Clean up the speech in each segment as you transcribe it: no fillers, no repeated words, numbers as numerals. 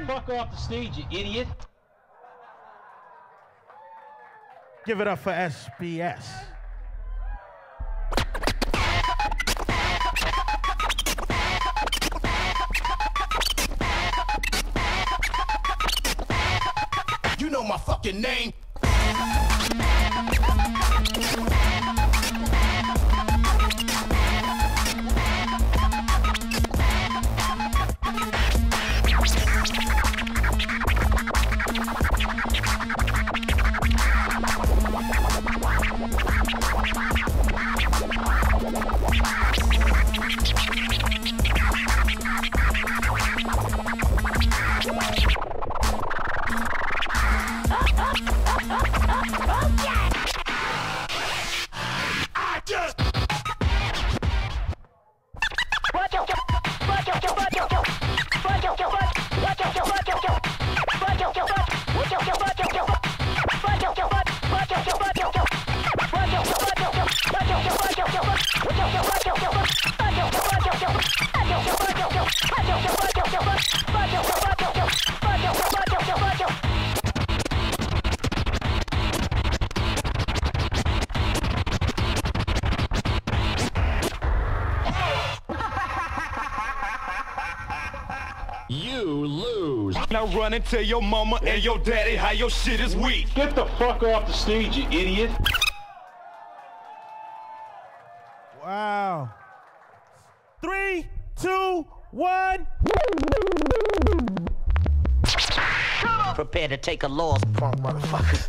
time. Fuck off the stage, you idiot. Give it up for SPS. You know my fucking name. Now run and tell your mama and your daddy how your shit is weak. Get the fuck off the stage, you idiot. Wow. 3, 2, 1. Prepare to take a loss, punk motherfucker.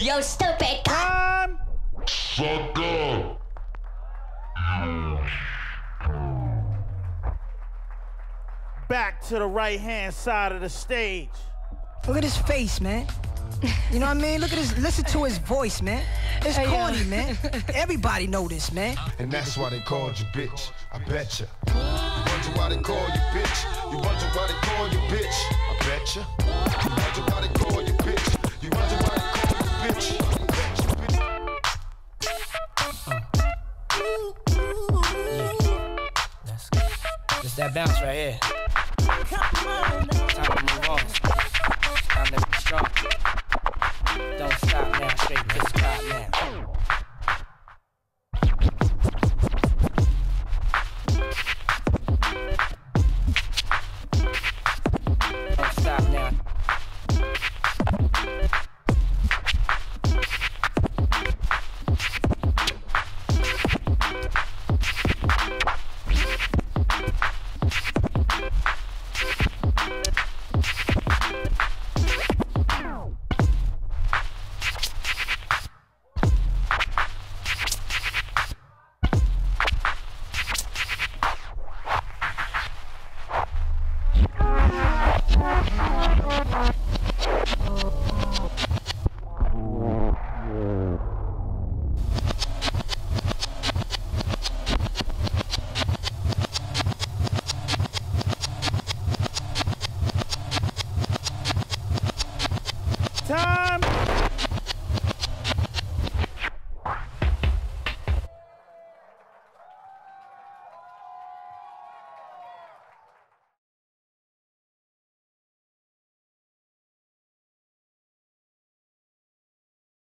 Yo, stupid cunt! Suck up! Back to the right-hand side of the stage. Look at his face, man. You know what I mean? Look at his, listen to his voice, man. It's corny, man. Everybody know this, man. And that's why they called you bitch, I betcha. You wonder why they call you bitch. You wonder why they call you bitch, I betcha. You wonder why they call you bitch. You wonder why they call you bitch. That's that bounce right here. Time to move on.